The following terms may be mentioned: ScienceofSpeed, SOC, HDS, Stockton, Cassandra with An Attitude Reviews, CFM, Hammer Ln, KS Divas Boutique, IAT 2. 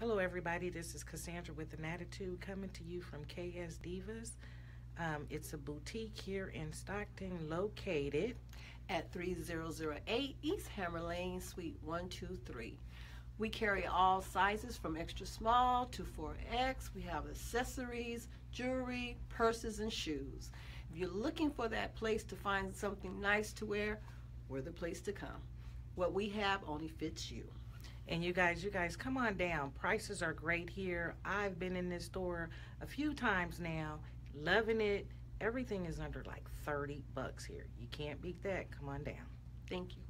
Hello everybody, this is Cassandra with an Attitude coming to you from KS Divas. It's a boutique here in Stockton located at 3008 East Hammer Lane, Suite 123. We carry all sizes from extra small to 4X. We have accessories, jewelry, purses, and shoes. If you're looking for that place to find something nice to wear, we're the place to come. What we have only fits you. And you guys, come on down. Prices are great here. I've been in this store a few times now, loving it. Everything is under like $30 here. You can't beat that. Come on down. Thank you.